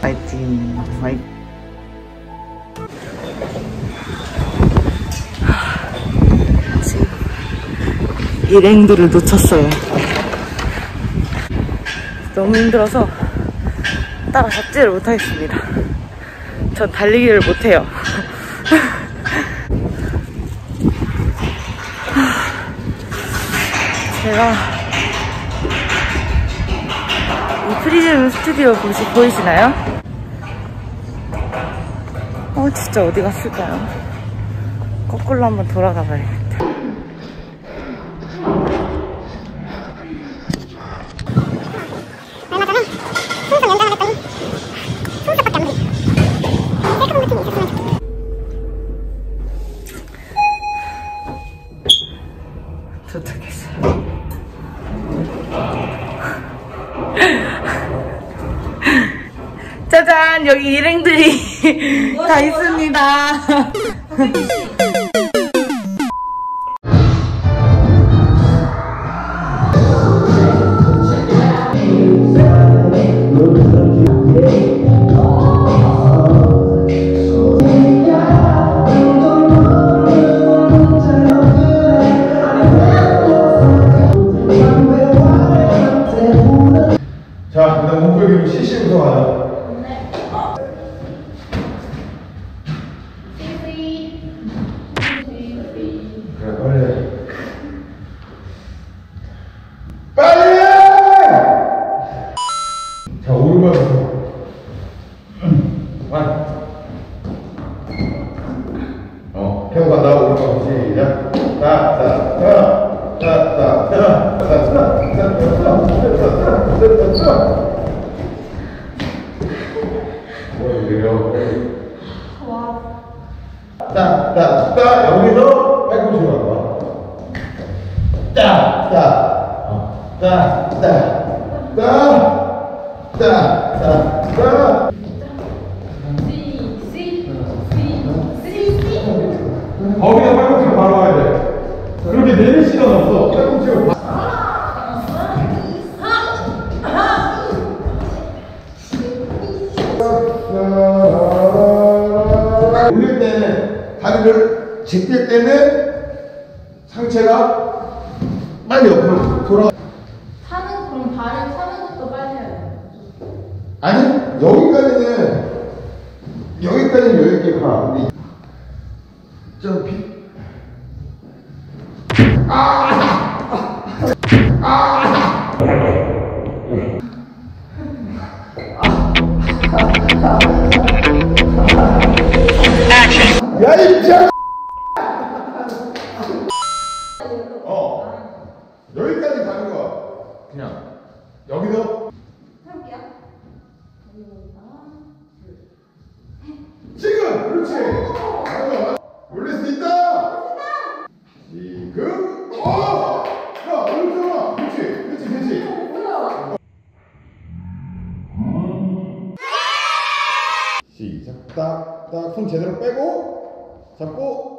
화이팅 화이팅. 일행도를 놓쳤어요. 너무 힘들어서 따라 잡지를 못하겠습니다. 전 달리기를 못해요. 제가 이 FRZM 스튜디오 보이시나요? 진짜 어디 갔을까요? 거꾸로 한번 돌아가 봐야겠다. 도착했어요. 짜잔, 여기 일행들이 다 있습니다. 자, 그다음 목표기로 CC부터 가자. 네. 그래, 빨리 해. 빨리 해! 자, 오른발부터. 태호 간다, 오른발. 시작. 따 여기서 빼꼼치로 간다. 따 거기서 빼꼼치로 바로 와야 돼. 그렇게 내릴 시간 없어. 빼꼼치로 올릴 때는 다리를 짚을 때는 상체가 빨리 옆으로 돌아. 타는 그럼 발을 타는 것도 빨리 해요. 아니 여기까지는 여유있게 가. 근데 점핑. 야, 이 자! 여기까지 가는 거야. 그냥. 여기서. 해볼게요. 지금! 그렇지! 올릴 수 있다! 지금! 야, 올렸잖아! 그렇지! 시작! 딱, 손 제대로 빼고. 잡고